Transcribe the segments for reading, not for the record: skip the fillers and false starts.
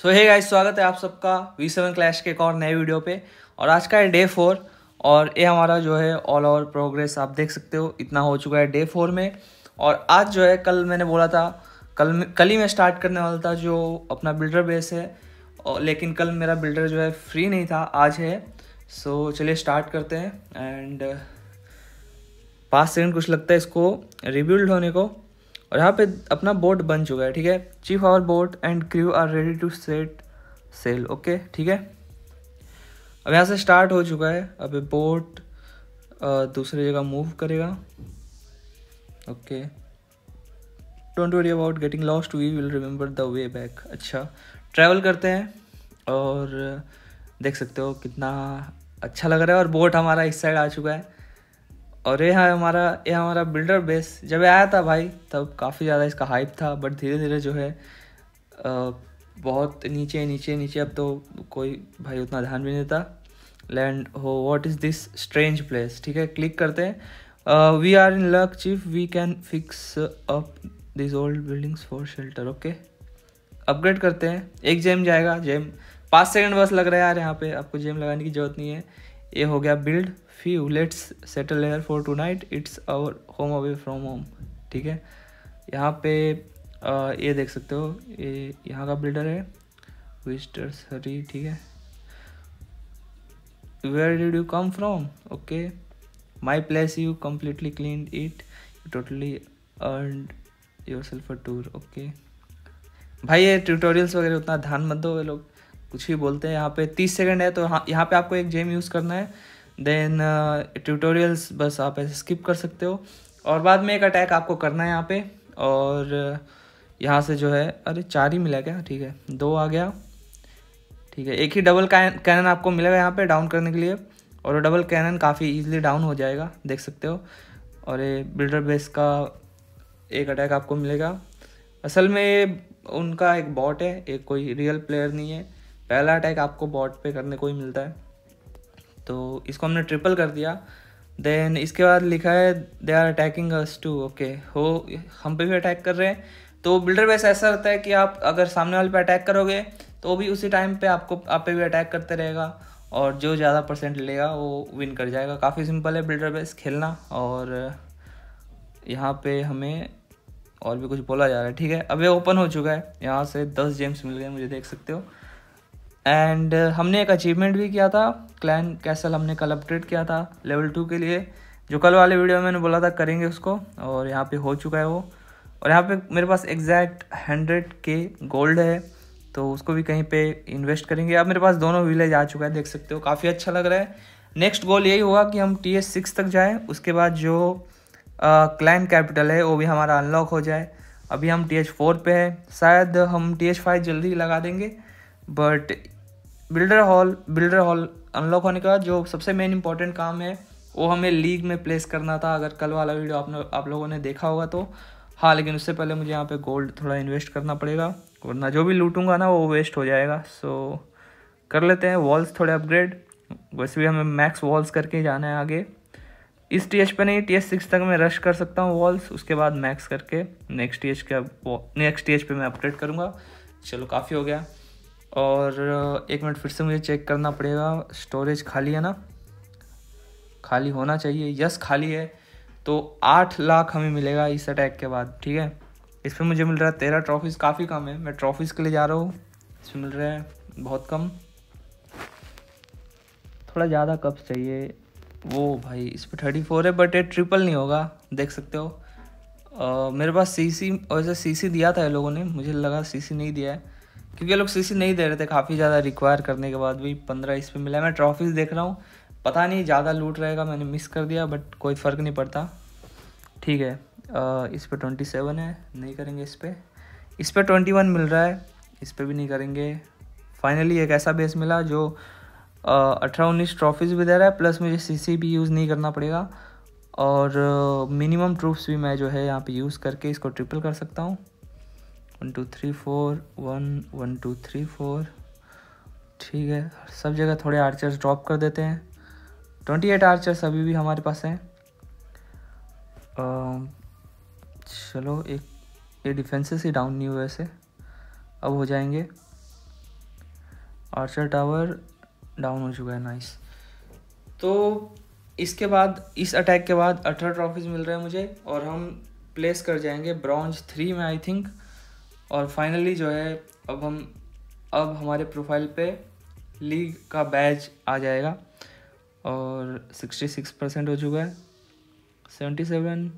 सो hey guys, स्वागत है आप सबका V7 क्लैश के एक और नए वीडियो पे। और आज का है डे 4 और ये हमारा जो है ऑल ओवर प्रोग्रेस आप देख सकते हो, इतना हो चुका है डे 4 में। और आज जो है कल मैंने बोला था, कल ही मैं स्टार्ट करने वाला था जो अपना बिल्डर बेस है, और लेकिन कल मेरा बिल्डर जो है फ्री नहीं था, आज है। सो चलिए स्टार्ट करते हैं। एंड 5 सेकंड कुछ लगता है इसको रिबिल्ड होने को। और यहाँ पे अपना बोट बन चुका है, ठीक है। Chief our boat and crew are ready to set sail, okay ठीक है। अब यहाँ से स्टार्ट हो चुका है, अब बोट दूसरी जगह मूव करेगा, okay. Don't worry about getting lost, we will remember the way back. अच्छा, ट्रैवल करते हैं और देख सकते हो कितना अच्छा लग रहा है। और बोट हमारा इस साइड आ चुका है। और ये हमारा बिल्डर बेस जब आया था भाई, तब काफ़ी ज़्यादा इसका हाइप था, बट धीरे धीरे जो है बहुत नीचे। अब तो कोई भाई उतना ध्यान भी नहीं था। लैंड हो, what is this strange place, ठीक है। क्लिक करते हैं। We are in luck chief, we can fix up this old buildings for shelter, okay. Upgrade करते हैं, एक जेम जाएगा। जेम 5 सेकेंड बस लग रहा है यार, यहाँ पर आपको जेम लगाने की जरूरत नहीं है। ये हो गया build few, let's settle here for tonight, it's our home away from home, ठीक है। यहाँ पे ये देख सकते हो, ये यहाँ का बिल्डर है विजिटर्स हरी, ठीक है। Where did you come from, okay my place, you completely clean it, you totally earned yourself a tour, okay. भाई ये ट्यूटोरियल्स वगैरह उतना ध्यान मत दो, ये लोग कुछ ही बोलते हैं। यहाँ पे 30 सेकंड है, तो यहाँ पे आपको एक जेम यूज़ करना है। देन ट्यूटोरियल्स बस आप ऐसे स्किप कर सकते हो। और बाद में एक अटैक आपको करना है यहाँ पे। और यहाँ से जो है, अरे 4 ही मिला क्या, ठीक है 2 आ गया, ठीक है। एक ही डबल कैनन आपको मिलेगा यहाँ पे डाउन करने के लिए, और वो डबल कैनन काफ़ी ईजिली डाउन हो जाएगा, देख सकते हो। और ये बिल्डर बेस का एक अटैक आपको मिलेगा। असल में उनका एक बॉट है, एक कोई रियल प्लेयर नहीं है। पहला अटैक आपको बॉट पे करने को ही मिलता है, तो इसको हमने ट्रिपल कर दिया। देन इसके बाद लिखा है they are attacking us too, okay हो, हम पे भी अटैक कर रहे हैं। तो बिल्डर बेस ऐसा रहता है कि आप अगर सामने वाले पे अटैक करोगे तो वो भी उसी टाइम पे आपको आप पे भी अटैक करते रहेगा, और जो ज़्यादा परसेंट लेगा वो विन कर जाएगा। काफ़ी सिंपल है बिल्डर बेस खेलना। और यहाँ पर हमें और भी कुछ बोला जा रहा है, ठीक है। अब ये ओपन हो चुका है, यहाँ से 10 जेम्स मिल गए मुझे, देख सकते हो। एंड हमने एक अचीवमेंट भी किया था, क्लैन कैसल हमने कल अपडेट किया था लेवल 2 के लिए, जो कल वाले वीडियो में मैंने बोला था करेंगे उसको। और यहाँ पे हो चुका है वो। और यहाँ पे मेरे पास एग्जैक्ट 100K गोल्ड है, तो उसको भी कहीं पे इन्वेस्ट करेंगे। अब मेरे पास दोनों विलेज आ चुका है, देख सकते हो, काफ़ी अच्छा लग रहा है। नेक्स्ट गोल यही होगा कि हम TS6 तक जाएँ, उसके बाद जो क्लैन कैपिटल है वो भी हमारा अनलॉक हो जाए। अभी हम TH4 पे है, शायद हम TH5 जल्दी लगा देंगे। बट बिल्डर हॉल अनलॉक होने के बाद जो सबसे मेन इंपॉर्टेंट काम है वो हमें लीग में प्लेस करना था, अगर कल वाला वीडियो आप लोगों ने देखा होगा तो। हाँ, लेकिन उससे पहले मुझे यहाँ पे गोल्ड थोड़ा इन्वेस्ट करना पड़ेगा, वरना जो भी लूटूंगा ना वो वेस्ट हो जाएगा। सो कर लेते हैं वॉल्स थोड़े अपग्रेड, वैसे भी हमें मैक्स वॉल्स करके जाना है आगे। इस TH पे नहीं, TH6 तक मैं रश कर सकता हूँ वॉल्स, उसके बाद मैक्स करके नेक्स्ट TH पे मैं अपग्रेड करूँगा। चलो काफ़ी हो गया। और 1 मिनट फिर से मुझे चेक करना पड़ेगा, स्टोरेज खाली है ना, खाली होना चाहिए। यस खाली है, तो 8 लाख हमें मिलेगा इस अटैक के बाद, ठीक है। इस पर मुझे मिल रहा है 13 ट्रॉफीज़, काफ़ी कम है। मैं ट्रॉफीज़ के लिए जा रहा हूँ, इसमें मिल रहा है बहुत कम। थोड़ा ज़्यादा कप्स चाहिए वो भाई, इस पर 34 है, बट ये ट्रिपल नहीं होगा, देख सकते हो। मेरे पास CC, वैसे CC दिया था ये लोगों ने, मुझे लगा CC नहीं दिया है, क्योंकि ये लोग CC नहीं दे रहे थे काफ़ी ज़्यादा रिक्वायर करने के बाद भी। 15 इस पर मिला। मैं ट्रॉफीज़ देख रहा हूँ, पता नहीं ज़्यादा लूट रहेगा, मैंने मिस कर दिया, बट कोई फ़र्क नहीं पड़ता, ठीक है। इस पर 27 है, नहीं करेंगे इस पर 21 मिल रहा है, इस पर भी नहीं करेंगे। फाइनली एक ऐसा बेस मिला जो 18-19 ट्रॉफीज़ भी दे रहा है, प्लस मुझे CC भी यूज़ नहीं करना पड़ेगा। और मिनिमम ट्रूप्स भी मैं जो है यहाँ पर यूज़ करके इसको ट्रिपल कर सकता हूँ। 1 2 3 4 1 1 2 3 4, ठीक है। सब जगह थोड़े आर्चर्स ड्रॉप कर देते हैं। 28 आर्चर्स अभी भी हमारे पास हैं। चलो, एक ये डिफेंसेस ही डाउन नहीं हुए, ऐसे अब हो जाएंगे। आर्चर टावर डाउन हो चुका है। नाइस। तो इसके बाद इस अटैक के बाद 18 ट्रॉफीज मिल रहे हैं मुझे और हम प्लेस कर जाएंगे ब्रॉन्ज 3 में आई थिंक। और फाइनली जो है अब हमारे प्रोफाइल पे लीग का बैज आ जाएगा और 66% हो चुका है, 77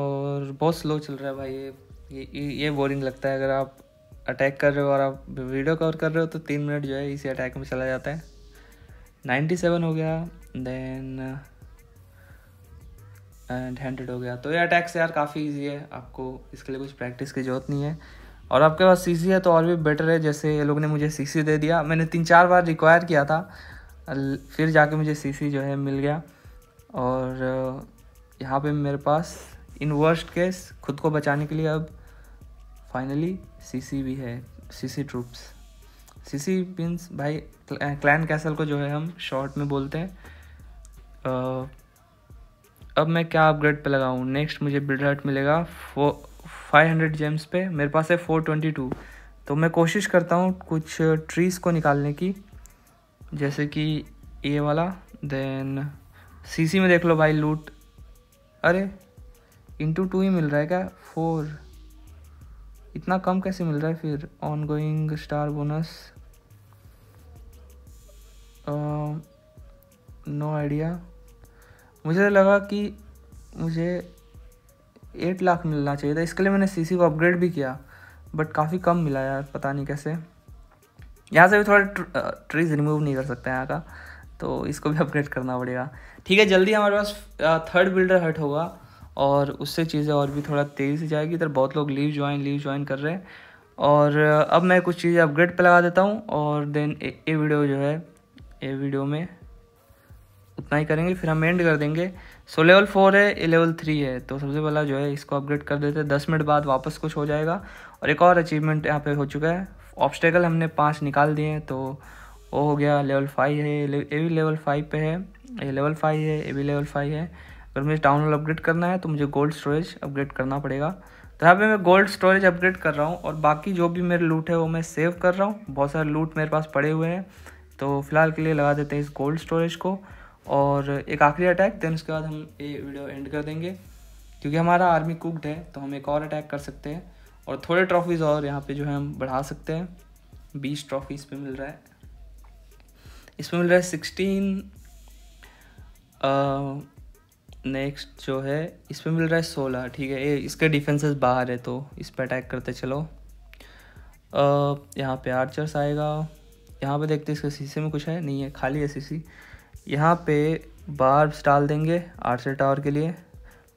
और बहुत स्लो चल रहा है भाई। ये बोरिंग लगता है। अगर आप अटैक कर रहे हो और आप वीडियो कवर कर रहे हो तो 3 मिनट जो है इसी अटैक में चला जाता है। 97 हो गया, देन 100 हो गया। तो ये अटैक से यार काफ़ी इजी है, आपको इसके लिए कुछ प्रैक्टिस की जरूरत नहीं है। और आपके पास सीसी है तो और भी बेटर है। जैसे ये लोग ने मुझे सीसी दे दिया, मैंने 3-4 बार रिक्वायर किया था फिर जाके मुझे सीसी जो है मिल गया। और यहाँ पे मेरे पास इन वर्स्ट केस खुद को बचाने के लिए अब फाइनली सीसी भी है। सीसी ट्रूप्स, सीसी पिंस भाई, क्लैन कैसल को जो है हम शॉर्ट में बोलते हैं। अब मैं क्या अपग्रेड पे लगाऊँ? नेक्स्ट मुझे बिल्ड हर्ट मिलेगा 500 जेम्स पे, मेरे पास है 422। तो मैं कोशिश करता हूँ कुछ ट्रीज़ को निकालने की, जैसे कि ये वाला। देन सीसी में देख लो भाई लूट, अरे ×2 ही मिल रहा है क्या? 4 इतना कम कैसे मिल रहा है? फिर ongoing star bonus, no idea. मुझे लगा कि मुझे 8 लाख मिलना चाहिए था, इसके लिए मैंने सीसी को अपग्रेड भी किया बट काफ़ी कम मिला यार, पता नहीं कैसे। यहाँ से भी थोड़ा ट्रीज रिमूव नहीं कर सकते यहाँ का, तो इसको भी अपग्रेड करना पड़ेगा। ठीक है, जल्दी हमारे पास 3rd बिल्डर हट होगा और उससे चीज़ें और भी थोड़ा तेज़ी से जाएगी। इधर बहुत लोग लीव ज्वाइन कर रहे हैं। और अब मैं कुछ चीज़ें अपग्रेड पे लगा देता हूँ और देन ये वीडियो जो है ये वीडियो में उतना ही करेंगे, फिर हम एंड कर देंगे। सो लेवल 4 है, ये लेवल 3 है। तो सबसे पहला जो है इसको अपग्रेड कर देते हैं, 10 मिनट बाद वापस कुछ हो जाएगा। और एक और अचीवमेंट यहाँ पे हो चुका है, ऑब्स्टेकल हमने 5 निकाल दिए हैं, तो वो हो गया। लेवल 5 है, ये भी लेवल 5 पे है, ये लेवल 5 है, ये भी लेवल 5 है। अगर मुझे टाउन हॉल अपग्रेड करना है तो मुझे गोल्ड स्टोरेज अपग्रेड करना पड़ेगा। तो यहाँ पे मैं गोल्ड स्टोरेज अपग्रेड कर रहा हूँ और बाकी जो भी मेरे लूट है वो मैं सेव कर रहा हूँ। बहुत सारे लूट मेरे पास पड़े हुए हैं, तो फिलहाल के लिए लगा देते हैं इस गोल्ड स्टोरेज को। और एक आखिरी अटैक, देन उसके बाद हम ये वीडियो एंड कर देंगे क्योंकि हमारा आर्मी कुक्ड है। तो हम एक और अटैक कर सकते हैं और थोड़े ट्रॉफीज़ और यहाँ पे जो है हम बढ़ा सकते हैं। 20 ट्रॉफी इस पर मिल रहा है, इसमें मिल रहा है 16। नेक्स्ट जो है इस पर मिल रहा है 16। ठीक है, ये इसके डिफेंसेस बाहर है तो इस पर अटैक करते चलो। यहाँ पे आर्चर्स आएगा, यहाँ पे देखते हैं इसके सीसी में कुछ है, नहीं है, खाली है सीसी। यहाँ पे बार्ब्स डाल देंगे आर्चर टावर के लिए।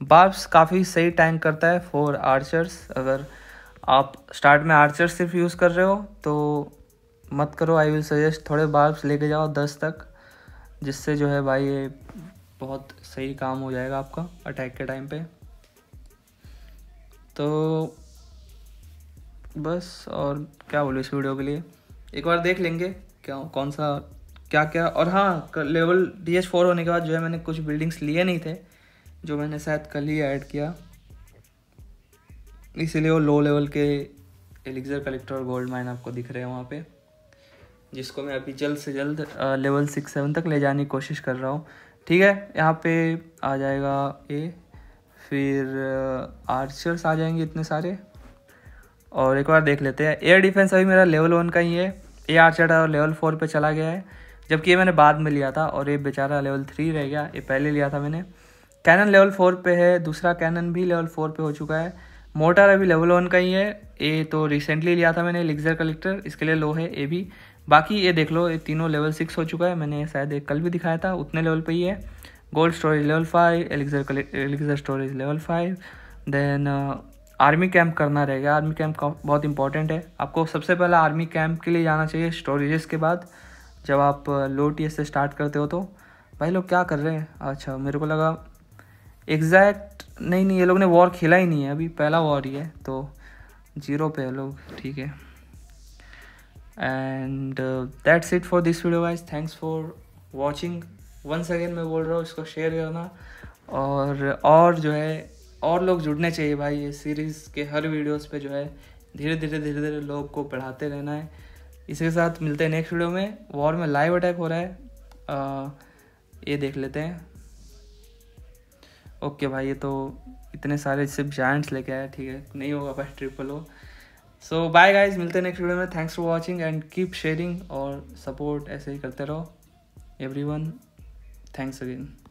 बार्ब्स काफ़ी सही टैंक करता है फॉर आर्चर्स। अगर आप स्टार्ट में आर्चर सिर्फ यूज़ कर रहे हो तो मत करो, आई विल सजेस्ट थोड़े बार्ब्स लेके जाओ 10 तक, जिससे जो है भाई ये बहुत सही काम हो जाएगा आपका अटैक के टाइम पे। तो बस और क्या बोलूँ इस वीडियो के लिए, एक बार देख लेंगे क्या कौन सा क्या क्या। और हाँ, लेवल DH4 होने के बाद जो है मैंने कुछ बिल्डिंग्स लिए नहीं थे, जो मैंने शायद कल ही ऐड किया, इसीलिए वो लो लेवल के एलिक्सर कलेक्टर और गोल्ड माइन आपको दिख रहे हैं वहाँ पे, जिसको मैं अभी जल्द से जल्द लेवल 6-7 तक ले जाने की कोशिश कर रहा हूँ। ठीक है, यहाँ पे आ जाएगा ये, फिर आर्चर्स आ जाएंगे इतने सारे। और एक बार देख लेते हैं, एयर डिफेंस अभी मेरा लेवल 1 का ही है। ये आर्चर टावर लेवल 4 पे चला गया है, जबकि ये मैंने बाद में लिया था और ये बेचारा लेवल 3 रह गया, ये पहले लिया था मैंने। कैनन लेवल 4 पे है, दूसरा कैनन भी लेवल 4 पे हो चुका है। मोटर अभी लेवल 1 का ही है, ये तो रिसेंटली लिया था मैंने, एलिक्सर कलेक्टर, इसके लिए लो है ये भी। बाकी ये देख लो, ये तीनों लेवल 6 हो चुका है, मैंने शायद एक कल भी दिखाया था, उतने लेवल पे ही है। Gold storage level 5, elixir storage level 5। Then army camp करना रह गया, आर्मी कैंप का बहुत इंपॉर्टेंट है, आपको सबसे पहला आर्मी कैंप के लिए जाना चाहिए स्टोरेजेस के बाद, जब आप लो TS से स्टार्ट करते हो। तो भाई लोग क्या कर रहे हैं? अच्छा, मेरे को लगा एग्जैक्ट नहीं, ये लोग ने वॉर खेला ही नहीं है, अभी पहला वॉर ही है, तो 0 पे लोग। ठीक है, and that's it for this video guys, thanks for watching. Once again मैं बोल रहा हूँ, इसको शेयर करना और जो है और लोग जुड़ने चाहिए भाई। ये सीरीज़ के हर वीडियोस पे जो है धीरे धीरे लोग को बढ़ाते रहना है। इसके साथ मिलते हैं नेक्स्ट वीडियो में। वॉर में लाइव अटैक हो रहा है, ये देख लेते हैं। ओके भाई, ये तो इतने सारे सिर्फ जायंट्स लेके आया, ठीक है, नहीं होगा भाई ट्रिपल हो। सो बाय गाइज, मिलते हैं नेक्स्ट वीडियो में। Thanks for watching and keep sharing और सपोर्ट ऐसे ही करते रहो एवरीवन। Thanks again.